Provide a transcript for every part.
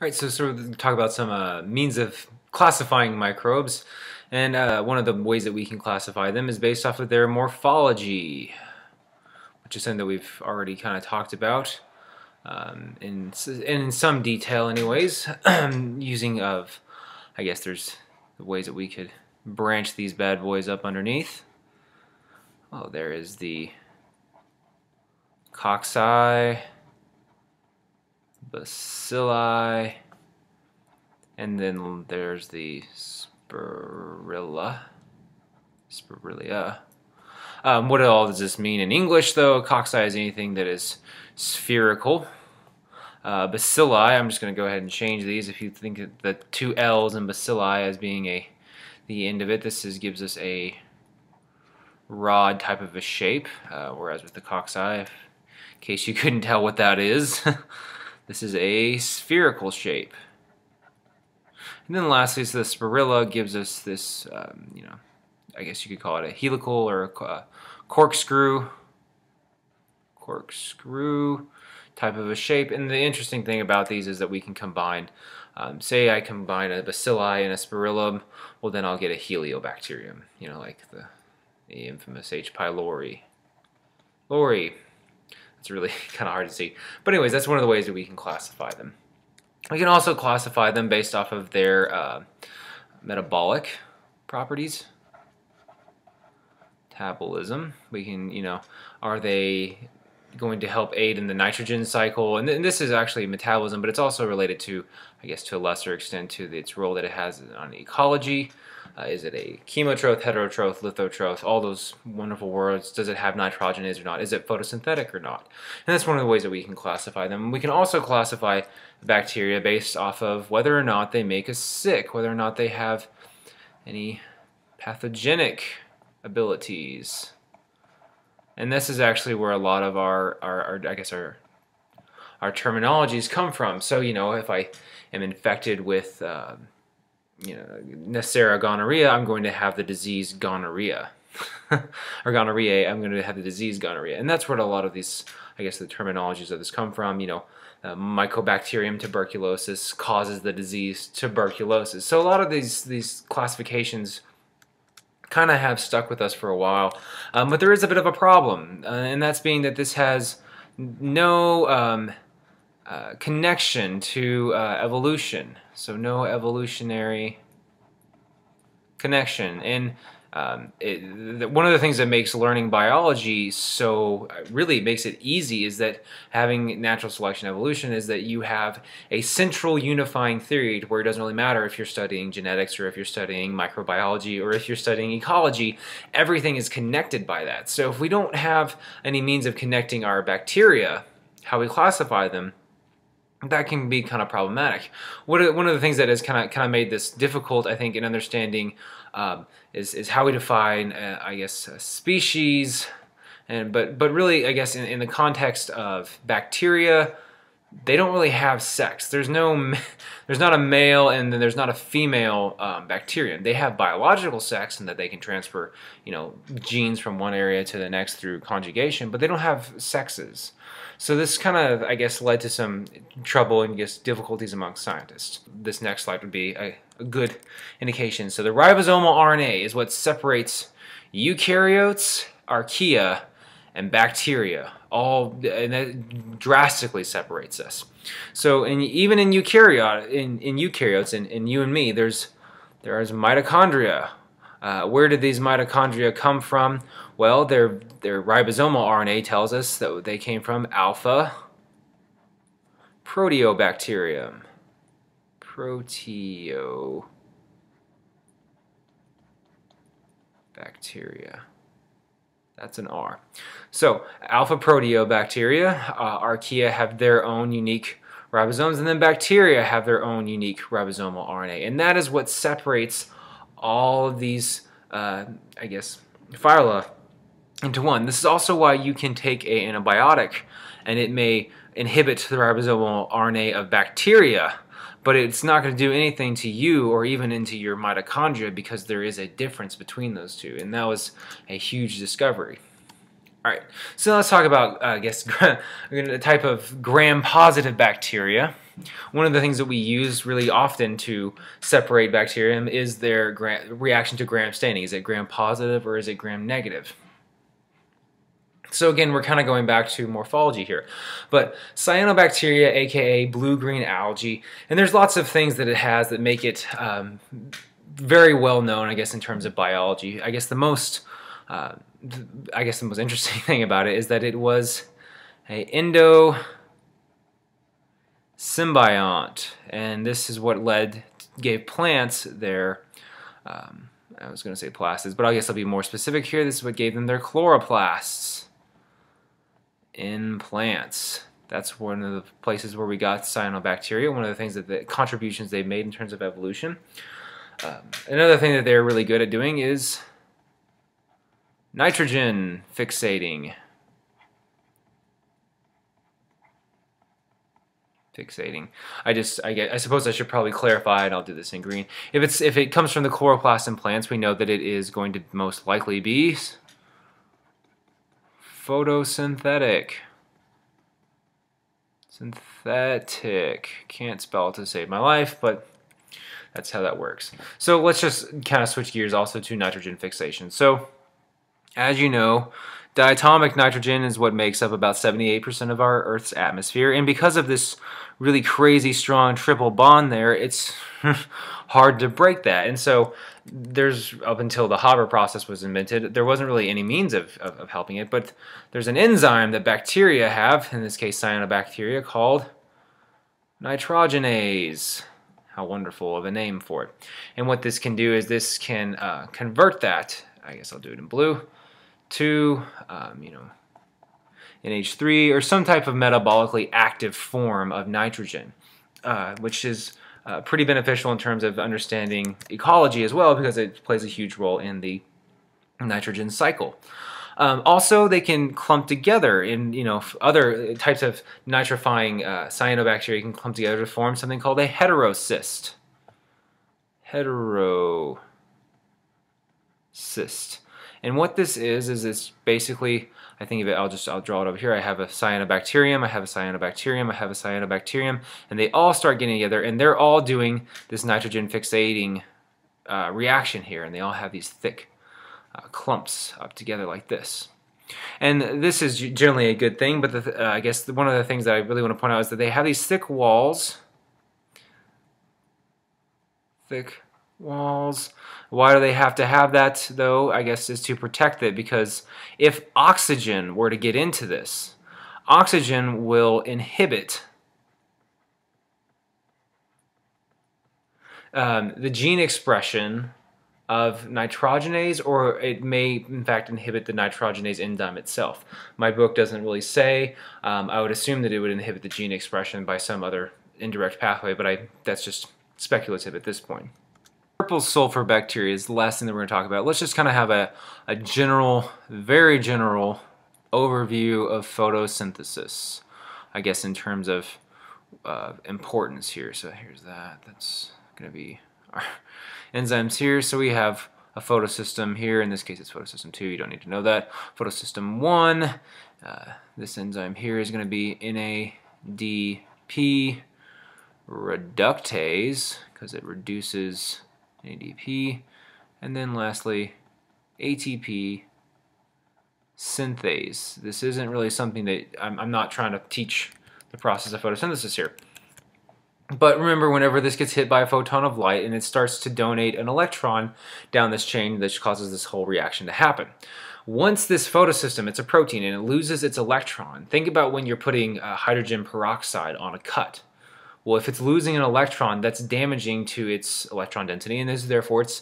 Alright, so sort of talk about some means of classifying microbes, and one of the ways that we can classify them is based off of their morphology, which is something that we've already kind of talked about in some detail anyways, using of, I guess there's ways that we could branch these bad boys up underneath. Oh, there is the cocci, bacilli, and then there's the spirilia. What all does this mean in English, though? Cocci is anything that is spherical. Bacilli, I'm just going to go ahead and change these. If you think of the two L's in bacilli as being the end of it, this gives us a rod type of a shape, whereas with the cocci, in case you couldn't tell what that is, this is a spherical shape. And then lastly, so the spirilla gives us this, you know, I guess you could call it a helical or a corkscrew type of a shape. And the interesting thing about these is that we can combine, say I combine a bacilli and a spirillum, well then I'll get a heliobacterium, you know, like the infamous H. pylori. It's really kind of hard to see. But anyways, that's one of the ways that we can classify them. We can also classify them based off of their metabolic properties. Metabolism. We can, you know, are they going to help aid in the nitrogen cycle? And this is actually metabolism, but it's also related to, I guess to a lesser extent, to its role that it has on ecology. Is it a chemotroph, heterotroph, lithotroph, all those wonderful words? Does it have nitrogenase or not? Is it photosynthetic or not? And that's one of the ways that we can classify them. We can also classify bacteria based off of whether or not they make us sick, whether or not they have any pathogenic abilities. And this is actually where a lot of our terminologies come from. So, you know, if I am infected with you know, Neisseria gonorrhea, I'm going to have the disease gonorrhea. Or gonorrhea, I'm going to have the disease gonorrhea. And that's where a lot of these, I guess, the terminologies of this come from. You know, Mycobacterium tuberculosis causes the disease tuberculosis. So a lot of these classifications kind of have stuck with us for a while. But there is a bit of a problem, and that's being that this has no connection to evolution, so no evolutionary connection. And one of the things that makes learning biology so really makes it easy is that having natural selection evolution is that you have a central unifying theory to where it doesn't really matter if you're studying genetics or if you're studying microbiology or if you're studying ecology, everything is connected by that. So if we don't have any means of connecting our bacteria, how we classify them, that can be kind of problematic. One of the things that has kind of made this difficult, I think, in understanding is how we define, I guess, a species, and but really, I guess, in the context of bacteria, they don't really have sex. There's not a male, and then there's not a female bacterium. They have biological sex, and that they can transfer, you know, genes from one area to the next through conjugation. But they don't have sexes. So this kind of, I guess, led to some trouble and, I guess, difficulties amongst scientists. This next slide would be a good indication. So the ribosomal RNA is what separates eukaryotes, archaea, and bacteria, and that drastically separates us. So even in eukaryotes, in you and me, there is mitochondria. Where did these mitochondria come from? Well, their ribosomal RNA tells us that they came from alpha proteobacterium. Proteobacteria. That's an R. So alpha proteobacteria, archaea have their own unique ribosomes, and then bacteria have their own unique ribosomal RNA. And that is what separates all of these, I guess, phyla into one. This is also why you can take an antibiotic and it may inhibit the ribosomal RNA of bacteria, but it's not going to do anything to you or even into your mitochondria because there is a difference between those two. And that was a huge discovery. All right, so let's talk about, I guess, a type of gram-positive bacteria. One of the things that we use really often to separate bacterium is their reaction to gram staining. Is it gram-positive or is it gram-negative? So again, we're kind of going back to morphology here. But cyanobacteria, aka blue-green algae, and there's lots of things that it has that make it very well known, I guess, in terms of biology. I guess the most... the most interesting thing about it is that it was an endosymbiont, and this is what gave plants their, I was going to say plastids, but I guess I'll be more specific here. This is what gave them their chloroplasts in plants. That's one of the places where we got cyanobacteria, one of the things that the contributions they made in terms of evolution. Another thing that they're really good at doing is nitrogen fixating. I suppose I should probably clarify, and I'll do this in green. If it comes from the chloroplast in plants, we know that it is going to most likely be photosynthetic. Synthetic. Can't spell to save my life, but that's how that works. So let's just kind of switch gears also to nitrogen fixation. So as you know, diatomic nitrogen is what makes up about 78% of our Earth's atmosphere, and because of this really crazy strong triple bond there, it's hard to break that. And so there's, up until the Haber process was invented, there wasn't really any means of helping it, but there's an enzyme that bacteria have, in this case cyanobacteria, called nitrogenase. How wonderful of a name for it. And what this can do is this can convert that, I guess I'll do it in blue, to NH3 or some type of metabolically active form of nitrogen, which is pretty beneficial in terms of understanding ecology as well, because it plays a huge role in the nitrogen cycle. Also, they can clump together, in other types of nitrifying cyanobacteria can clump together to form something called a heterocyst. Heterocyst. And what this is it's basically, I think of it, I'll draw it over here. I have a cyanobacterium, I have a cyanobacterium, I have a cyanobacterium, and they all start getting together, and they're all doing this nitrogen fixating reaction here, and they all have these thick clumps up together like this. And this is generally a good thing, but I guess one of the things that I really want to point out is that they have these thick walls. Why do they have to have that, though? I guess is to protect it, because if oxygen were to get into this, oxygen will inhibit the gene expression of nitrogenase, or it may in fact inhibit the nitrogenase enzyme itself. My book doesn't really say. I would assume that it would inhibit the gene expression by some other indirect pathway, but that's just speculative at this point. Purple sulfur bacteria is the last thing that we're going to talk about. Let's just kind of have a general, very general overview of photosynthesis, I guess, in terms of importance here. So here's that. That's going to be our enzymes here. So we have a photosystem here. In this case, it's photosystem 2. You don't need to know that. Photosystem 1. This enzyme here is going to be NADP reductase, because it reduces ADP, and then lastly ATP synthase. This isn't really something that I'm not trying to teach the process of photosynthesis here, but remember, whenever this gets hit by a photon of light and it starts to donate an electron down this chain, that causes this whole reaction to happen. Once this photosystem, it's a protein, and it loses its electron, think about when you're putting hydrogen peroxide on a cut. Well, if it's losing an electron, that's damaging to its electron density, and this is therefore its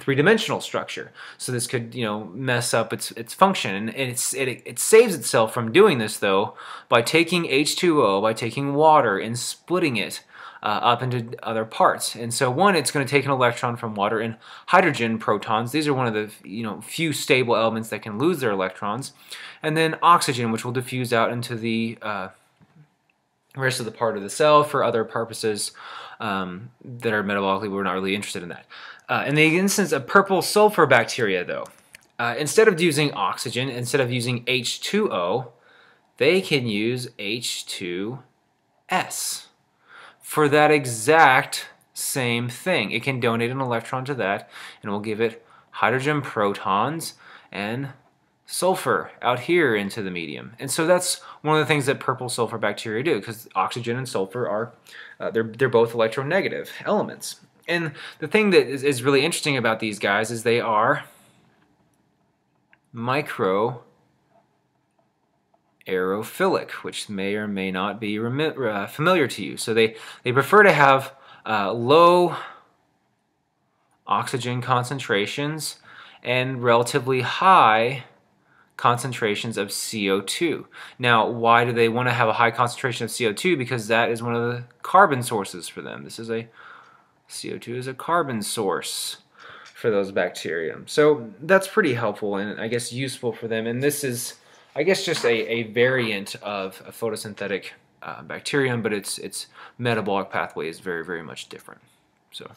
three-dimensional structure. So this could, mess up its function. And it saves itself from doing this, though, by taking H2O, by taking water and splitting it up into other parts. And so one, it's going to take an electron from water and hydrogen protons. These are one of the few stable elements that can lose their electrons, and then oxygen, which will diffuse out into the rest of the part of the cell for other purposes that are metabolically, we're not really interested in that. In the instance of purple sulfur bacteria, though, Instead of using oxygen, instead of using H2O, they can use H2S for that exact same thing. It can donate an electron to that, and we'll give it hydrogen protons and sulfur out here into the medium. And so that's one of the things that purple sulfur bacteria do, because oxygen and sulfur are they're both electronegative elements. And the thing that is really interesting about these guys is they are microaerophilic, which may or may not be familiar to you. So they prefer to have low oxygen concentrations and relatively high concentrations of CO2. Now, why do they want to have a high concentration of CO2? Because that is one of the carbon sources for them. This is a CO2 is a carbon source for those bacteria. So that's pretty helpful and I guess useful for them. And this is, I guess, just a variant of a photosynthetic bacterium, but its metabolic pathway is very, very much different. So.